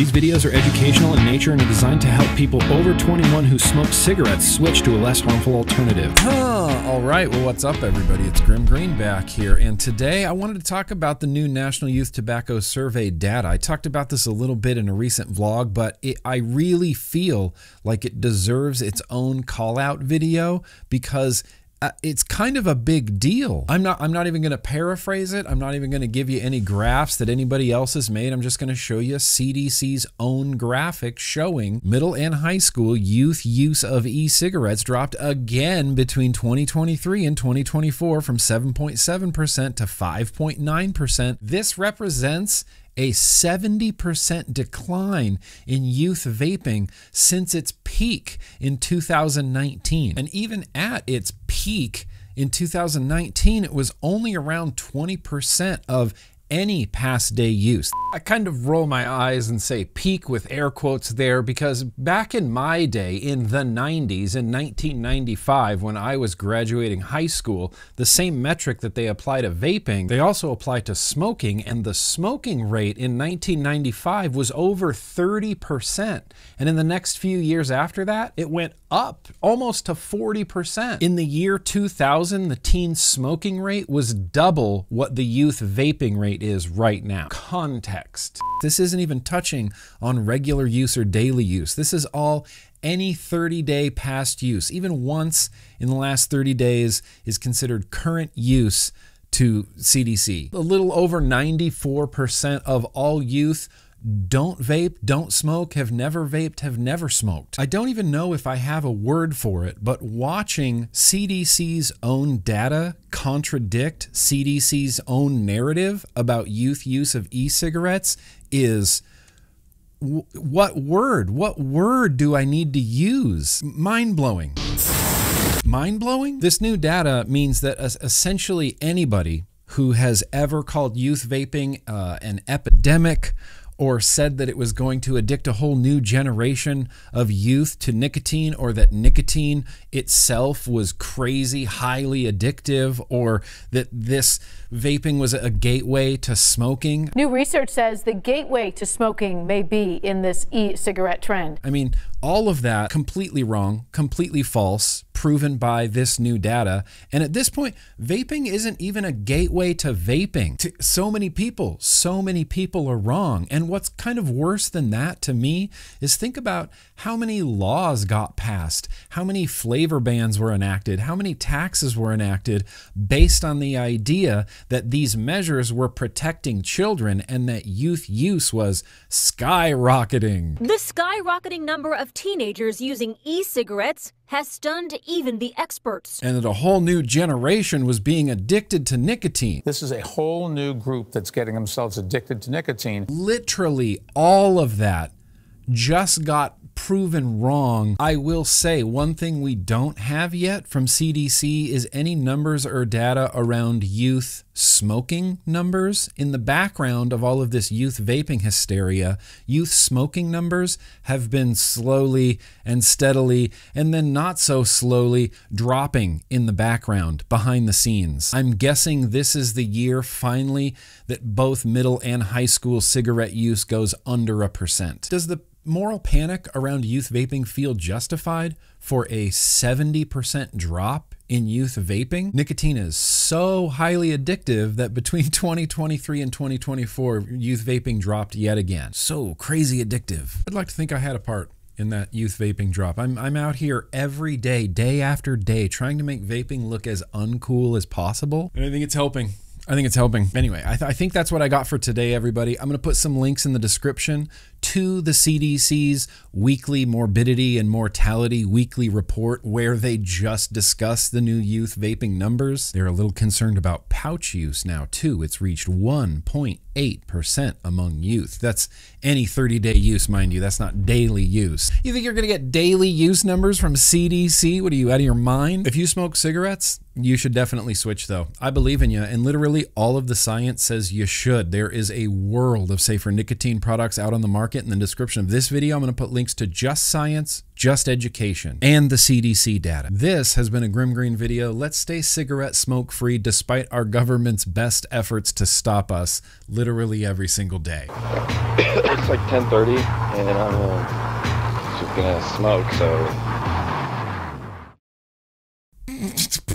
These videos are educational in nature and are designed to help people over 21 who smoke cigarettes switch to a less harmful alternative. All right, well, what's up, everybody? It's Grim Green back here, and today I wanted to talk about the new National Youth Tobacco Survey data. I talked about this a little bit in a recent vlog, but I really feel like it deserves its own call-out video because it's kind of a big deal. I'm not even going to paraphrase it. I'm not even going to give you any graphs that anybody else has made. I'm just going to show you CDC's own graphic showing middle and high school youth use of e-cigarettes dropped again between 2023 and 2024 from 7.7% to 5.9%. This represents a 70% decline in youth vaping since its peak in 2019. And even at its peak in 2019, it was only around 20% of any past day use. I kind of roll my eyes and say peak with air quotes there because back in my day, in the 90s, in 1995, when I was graduating high school, the same metric that they apply to vaping, they also apply to smoking, and the smoking rate in 1995 was over 30%. And in the next few years after that, it went up almost to 40%. In the year 2000, the teen smoking rate was double what the youth vaping rate is right now. Context. This isn't even touching on regular use or daily use. This is all any 30-day past use. Even once in the last 30 days is considered current use to CDC. A little over 94% of all youth don't vape, don't smoke, have never vaped, have never smoked. I don't even know if I have a word for it, but watching CDC's own data contradict CDC's own narrative about youth use of e-cigarettes is, what word do I need to use? Mind-blowing. Mind-blowing? This new data means that essentially anybody who has ever called youth vaping an epidemic or said that it was going to addict a whole new generation of youth to nicotine, or that nicotine itself was crazy, highly addictive, or that this vaping was a gateway to smoking. New research says the gateway to smoking may be in this e-cigarette trend. I mean, all of that completely wrong, completely false, proven by this new data. And at this point, vaping isn't even a gateway to vaping. So many people are wrong. And what's kind of worse than that to me is think about how many laws got passed, how many flavor bans were enacted, how many taxes were enacted based on the idea that these measures were protecting children and that youth use was skyrocketing. The skyrocketing number of teenagers using e-cigarettes has stunned even the experts. And that a whole new generation was being addicted to nicotine. This is a whole new group that's getting themselves addicted to nicotine. Literally all of that just got proven wrong. I will say one thing we don't have yet from CDC is any numbers or data around youth smoking numbers. In the background of all of this youth vaping hysteria, youth smoking numbers have been slowly and steadily, and then not so slowly, dropping in the background, behind the scenes. I'm guessing this is the year finally that both middle and high school cigarette use goes under 1%. Does the moral panic around youth vaping feel justified for a 70% drop in youth vaping? Nicotine is so highly addictive that between 2023 and 2024, youth vaping dropped yet again. So crazy addictive. I'd like to think I had a part in that youth vaping drop. I'm out here every day, day after day, trying to make vaping look as uncool as possible. And I think it's helping. I think it's helping. Anyway, I think that's what I got for today, everybody. I'm going to put some links in the description to the CDC's weekly morbidity and mortality weekly report, where they just discuss the new youth vaping numbers. They're a little concerned about pouch use now, too. It's reached 1.8% among youth. That's any 30-day use, mind you. That's not daily use. You think you're going to get daily use numbers from CDC? What are you, out of your mind? If you smoke cigarettes, You should definitely switch though. I believe in you, and literally all of the science says you should. There is a world of safer nicotine products out on the market. In the description of this video, I'm going to put links to Just Science, Just Education, and the CDC data. This has been a Grim Green video. Let's stay cigarette smoke free despite our government's best efforts to stop us literally every single day. It's like 10:30 and I'm just gonna smoke, so...